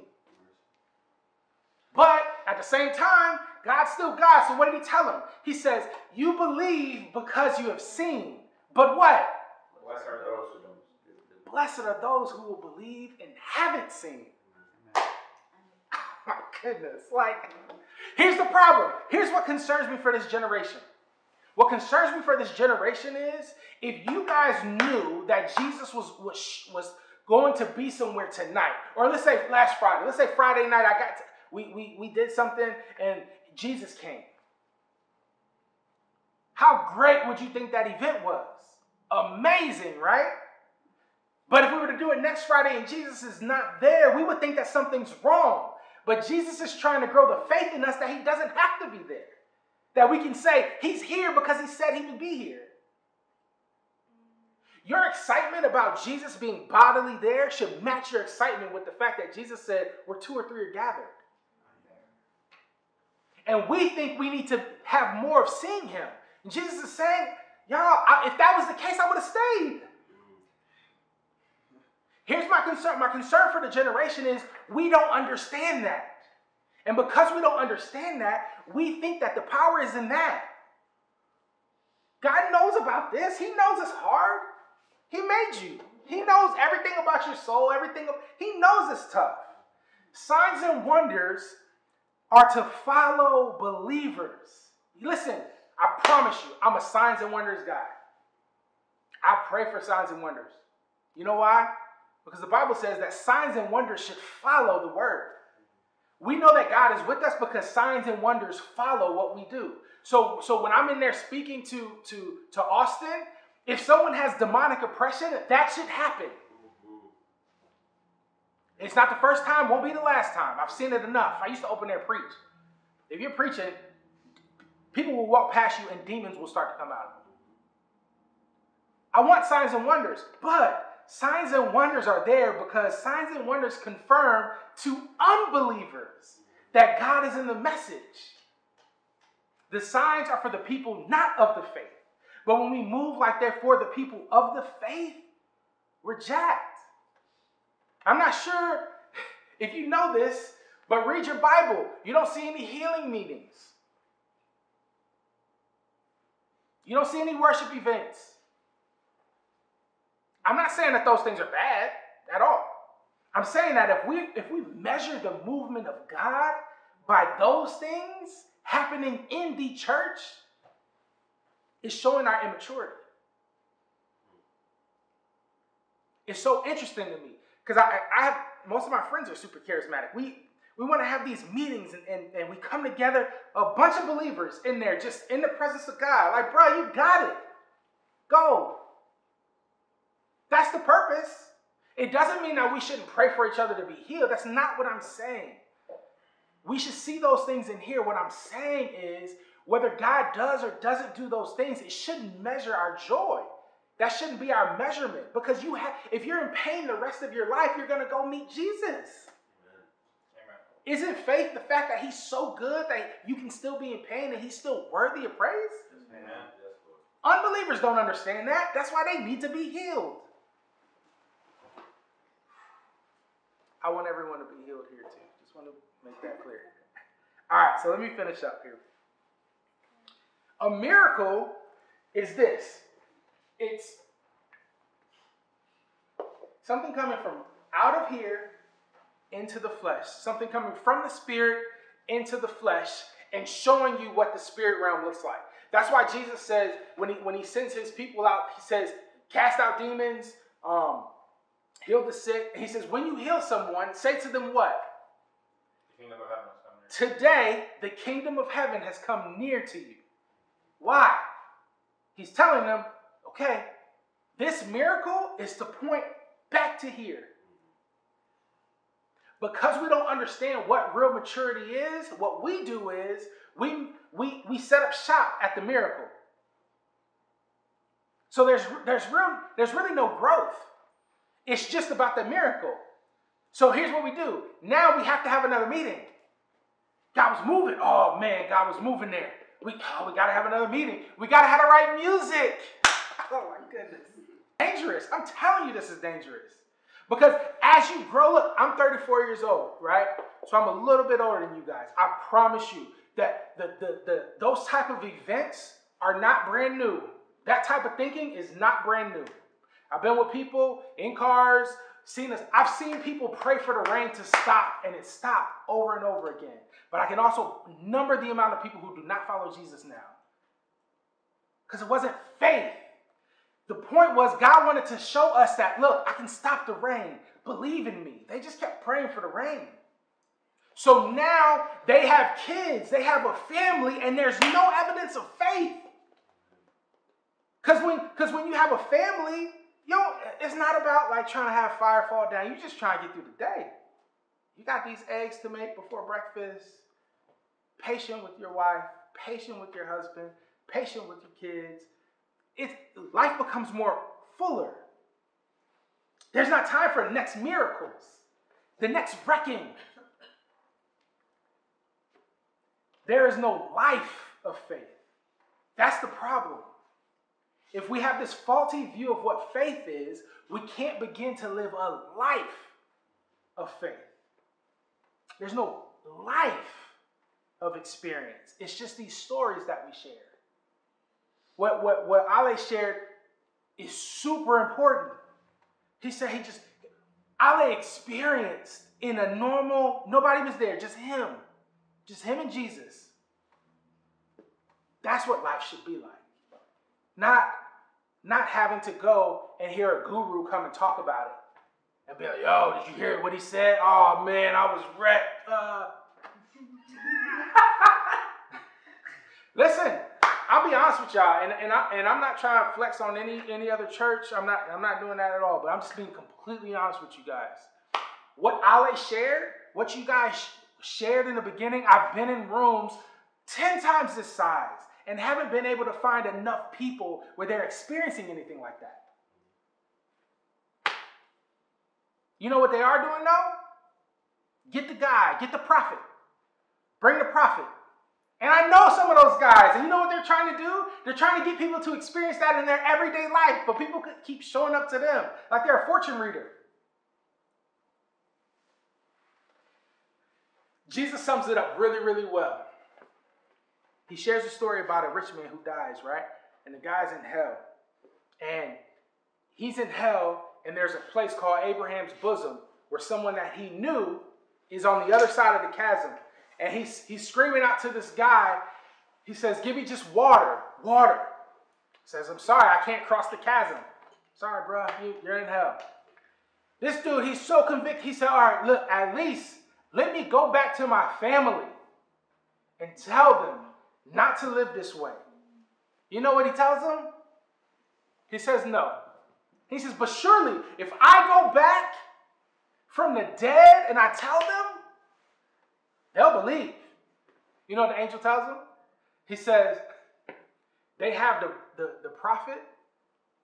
But at the same time, God's still God. So what did he tell him? He says, you believe because you have seen. But what? Blessed are those who don't believe. Blessed are those who will believe and haven't seen. My goodness, like, here's the problem. Here's what concerns me for this generation. What concerns me for this generation is, if you guys knew that Jesus was, was, was going to be somewhere tonight, or let's say last Friday, let's say Friday night, I got to, we, we, we did something and Jesus came. How great would you think that event was? Amazing, right? But if we were to do it next Friday and Jesus is not there, we would think that something's wrong. But Jesus is trying to grow the faith in us that he doesn't have to be there. That we can say, he's here because he said he would be here. Your excitement about Jesus being bodily there should match your excitement with the fact that Jesus said, where two or three are gathered. And we think we need to have more of seeing him. And Jesus is saying, y'all, I, if that was the case, I would have stayed. Here's my concern. My concern for the generation is we don't understand that. And because we don't understand that, we think that the power is in that. God knows about this. He knows it's hard. He made you. He knows everything about your soul, everything. He knows it's tough. Signs and wonders are to follow believers. Listen, I promise you, I'm a signs and wonders guy. I pray for signs and wonders. You know why? Because the Bible says that signs and wonders should follow the word. We know that God is with us because signs and wonders follow what we do. So, so when I'm in there speaking to, to, to Austin, if someone has demonic oppression, that should happen. It's not the first time, won't be the last time. I've seen it enough. I used to open there and preach. If you're preaching, people will walk past you and demons will start to come out of you. I want signs and wonders, but signs and wonders are there because signs and wonders confirm to unbelievers that God is in the message. The signs are for the people not of the faith. But when we move like they're for the people of the faith, we're jacked. I'm not sure if you know this, but read your Bible. You don't see any healing meetings. You don't see any worship events. I'm not saying that those things are bad at all. I'm saying that if we, if we measure the movement of God by those things happening in the church, it's showing our immaturity. It's so interesting to me because I, I have, most of my friends are super charismatic. We, we want to have these meetings and, and, and we come together, a bunch of believers in there, just in the presence of God. Like, bro, you got it. Go. That's the purpose. It doesn't mean that we shouldn't pray for each other to be healed. That's not what I'm saying. We should see those things in here. What I'm saying is, whether God does or doesn't do those things, it shouldn't measure our joy. That shouldn't be our measurement. Because you have, if you're in pain the rest of your life, you're going to go meet Jesus. Amen. Amen. Isn't faith the fact that he's so good that you can still be in pain and he's still worthy of praise? Amen. Unbelievers don't understand that. That's why they need to be healed. I want everyone to be healed here too. Just want to make that clear. All right, so let me finish up here. A miracle is this. It's something coming from out of here into the flesh. Something coming from the spirit into the flesh and showing you what the spirit realm looks like. That's why Jesus says, when he, when he sends his people out, he says, cast out demons, um, heal the sick. He says, when you heal someone, say to them what? The kingdom of heaven has come near. Today, the kingdom of heaven has come near to you. Why? He's telling them, okay, this miracle is to point back to here. Because we don't understand what real maturity is, what we do is we, we, we set up shop at the miracle. So there's, there's, real, there's really no growth. It's just about the miracle. So here's what we do. Now we have to have another meeting. God was moving. Oh, man, God was moving there. We, oh, we got to have another meeting. We got to have the right music. Oh, my goodness. Dangerous. I'm telling you this is dangerous. Because as you grow up, I'm thirty-four years old, right? So I'm a little bit older than you guys. I promise you that the, the, the, those type of events are not brand new. That type of thinking is not brand new. I've been with people in cars, seen this. I've seen people pray for the rain to stop, and it stopped over and over again. But I can also number the amount of people who do not follow Jesus now. Because it wasn't faith. The point was God wanted to show us that, look, I can stop the rain. Believe in me. They just kept praying for the rain. So now they have kids, they have a family, and there's no evidence of faith. Because when, because when you have a family, you know, it's not about like trying to have fire fall down. You're just trying to get through the day. You got these eggs to make before breakfast. Patient with your wife, patient with your husband, patient with your kids. It, life becomes more fuller. There's not time for next miracles, the next wrecking. There is no life of faith. That's the problem. If we have this faulty view of what faith is, we can't begin to live a life of faith. There's no life of experience. It's just these stories that we share. What, what, what Ale shared is super important. He said he just, Ale experienced in a normal, nobody was there, just him. Just him and Jesus. That's what life should be like. Not, not having to go and hear a guru come and talk about it. And be like, yo, did you hear what he said? Oh man, I was wrecked. Uh... Listen, I'll be honest with y'all, and, and, I, and I'm not trying to flex on any, any other church. I'm not, I'm not doing that at all, but I'm just being completely honest with you guys. What Ale shared, what you guys shared in the beginning, I've been in rooms ten times this size and haven't been able to find enough people where they're experiencing anything like that. You know what they are doing though? Get the guy, get the prophet, bring the prophet. And I know some of those guys, and you know what they're trying to do? They're trying to get people to experience that in their everyday life, but people keep showing up to them like they're a fortune reader. Jesus sums it up really, really well. He shares a story about a rich man who dies, right? And the guy's in hell. And he's in hell, and there's a place called Abraham's bosom where someone that he knew is on the other side of the chasm. And he's, he's screaming out to this guy. He says, give me just water, water. He says, I'm sorry, I can't cross the chasm. Sorry, bro, you, you're in hell. This dude, he's so convicted. He said, all right, look, at least let me go back to my family and tell them not to live this way. You know what he tells them? He says no. He says, but surely if I go back from the dead and I tell them, they'll believe. You know what the angel tells them? He says, they have the, the, the prophet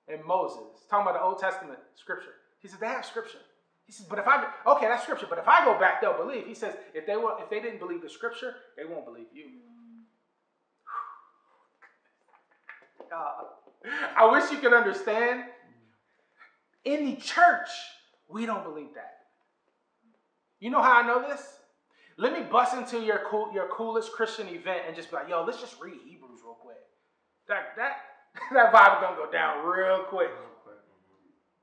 and Moses. Talking about the Old Testament scripture. He says, they have scripture. He says, but if I, okay, that's scripture, but if I go back, they'll believe. He says, if they were, if they didn't believe the scripture, they won't believe you. Uh, I wish you could understand. In the church, we don't believe that. You know how I know this? Let me bust into your cool, your coolest Christian event and just be like, yo, let's just read Hebrews real quick. That, that, that vibe gonna go down real quick.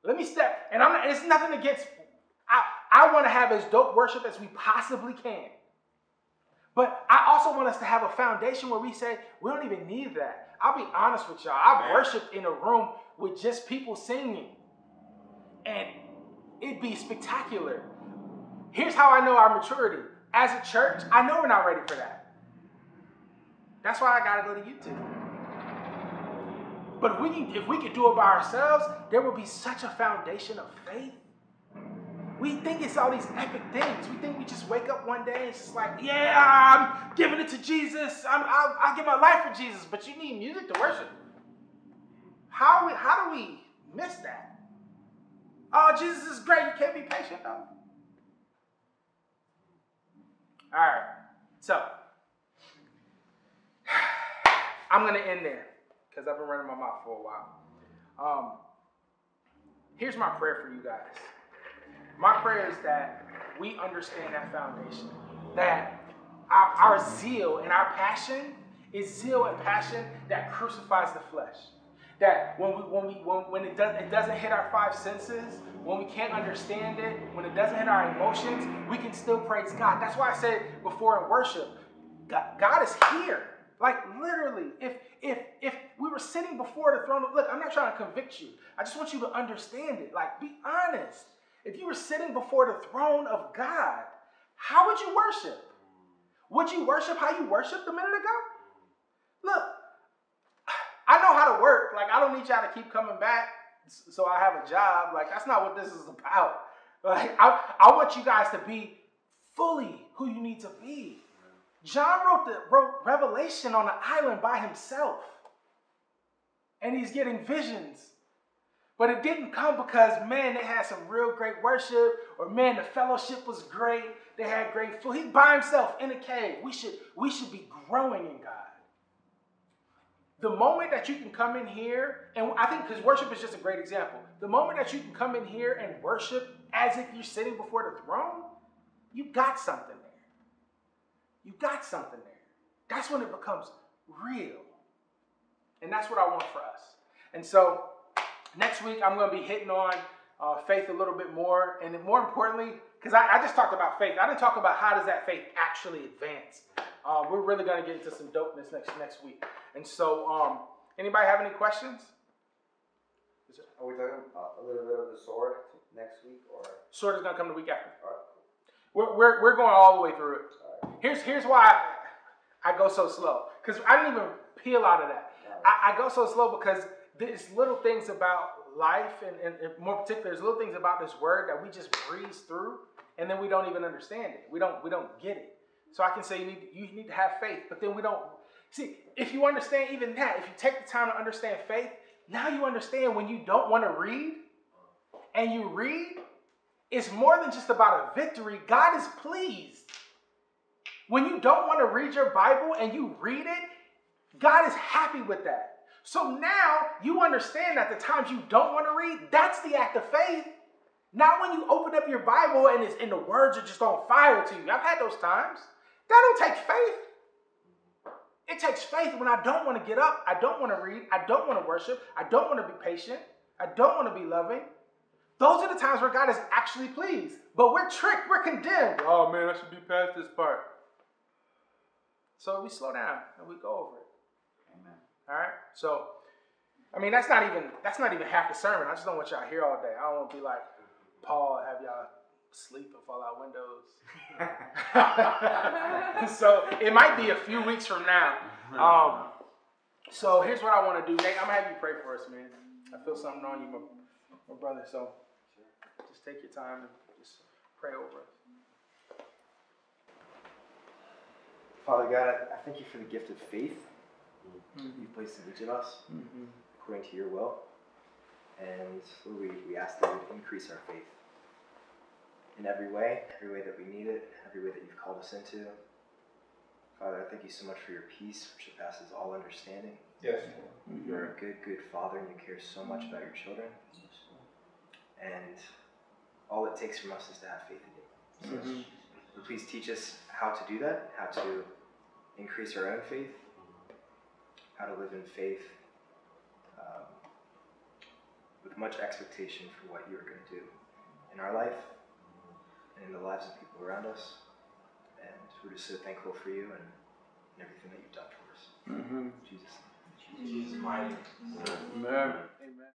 Let me step, and I'm not, it's nothing against, I, I want to have as dope worship as we possibly can. But I also want us to have a foundation where we say, we don't even need that. I'll be honest with y'all. I worshiped in a room with just people singing. And it'd be spectacular. Here's how I know our maturity. As a church, I know we're not ready for that. That's why I gotta go to YouTube. But if we can, if we could do it by ourselves, there would be such a foundation of faith. We think it's all these epic things. We think we just wake up one day and it's just like, yeah, I'm giving it to Jesus. I'm, I'll, I'll give my life for Jesus. But you need music to worship. How, we, how do we miss that? Oh, Jesus is great. You can't be patient, though. All right. So, I'm going to end there because I've been running my mouth for a while. Um, here's my prayer for you guys. My prayer is that we understand that foundation, that our, our zeal and our passion is zeal and passion that crucifies the flesh. That when we, when we, when, when it, does, it doesn't hit our five senses, when we can't understand it, when it doesn't hit our emotions, we can still praise God. That's why I said before in worship, God, God is here. Like literally, if if if we were sitting before the throne of, look, I'm not trying to convict you. I just want you to understand it. Like, be honest. If you were sitting before the throne of God, how would you worship? Would you worship how you worshiped a minute ago? Look, I know how to work. Like, I don't need y'all to keep coming back so I have a job. Like, that's not what this is about. Like, I, I want you guys to be fully who you need to be. John wrote, the, wrote Revelation on an island by himself. And he's getting visions. But it didn't come because, man, they had some real great worship, or, man, the fellowship was great. They had great food. He's by himself in a cave. We should, we should be growing in God. The moment that you can come in here, and I think because worship is just a great example, the moment that you can come in here and worship as if you're sitting before the throne, you got something there. You got something there. That's when it becomes real. And that's what I want for us. And so next week, I'm going to be hitting on uh, faith a little bit more. And more importantly, because I, I just talked about faith. I didn't talk about how does that faith actually advance. Uh, we're really going to get into some dopeness next next week. And so um, anybody have any questions? Are we talking uh, a little bit of the sword next week? Or sword is going to come the week after. All right. We're, we're, we're going all the way through it. All right. Here's, here's why I, I go so slow. Because I didn't even peel out of that. I, I go so slow because there's little things about life, and, and, and more particularly, there's little things about this word that we just breeze through, and then we don't even understand it. We don't, we don't get it. So I can say you need, you need to have faith, but then we don't. See, if you understand even that, if you take the time to understand faith, now you understand when you don't want to read, and you read, it's more than just about a victory. God is pleased. When you don't want to read your Bible and you read it, God is happy with that. So now you understand that the times you don't want to read, that's the act of faith. Not when you open up your Bible and, it's, and the words are just on fire to you. I've had those times. That don't take faith. It takes faith when I don't want to get up. I don't want to read. I don't want to worship. I don't want to be patient. I don't want to be loving. Those are the times where God is actually pleased. But we're tricked. We're condemned. Oh, man, I should be past this part. So we slow down and we go over it. All right. So, I mean, that's not even that's not even half the sermon. I just don't want y'all here all day. I don't want to be like Paul, have y'all sleep and fall out windows. So it might be a few weeks from now. Um, so here's what I want to do, Nate. I'm gonna have you pray for us, man. I feel something on you, my, my brother. So just take your time and just pray over us. Father God, I, I thank you for the gift of faith. Mm-hmm. You placed it within us, mm-hmm. according to your will, and Lord, we, we ask that you would increase our faith in every way, every way that we need it, every way that you've called us into. Father, I thank you so much for your peace, which surpasses all understanding. Yes. Mm-hmm. You're a good, good father, and you care so much about your children, and all it takes from us is to have faith in you. So mm-hmm. please teach us how to do that, how to increase our own faith, how to live in faith um, with much expectation for what you are going to do in our life and in the lives of people around us. And we're just so thankful for you and, and everything that you've done for us. Mm-hmm. Jesus. Jesus' mighty name. Amen. Amen.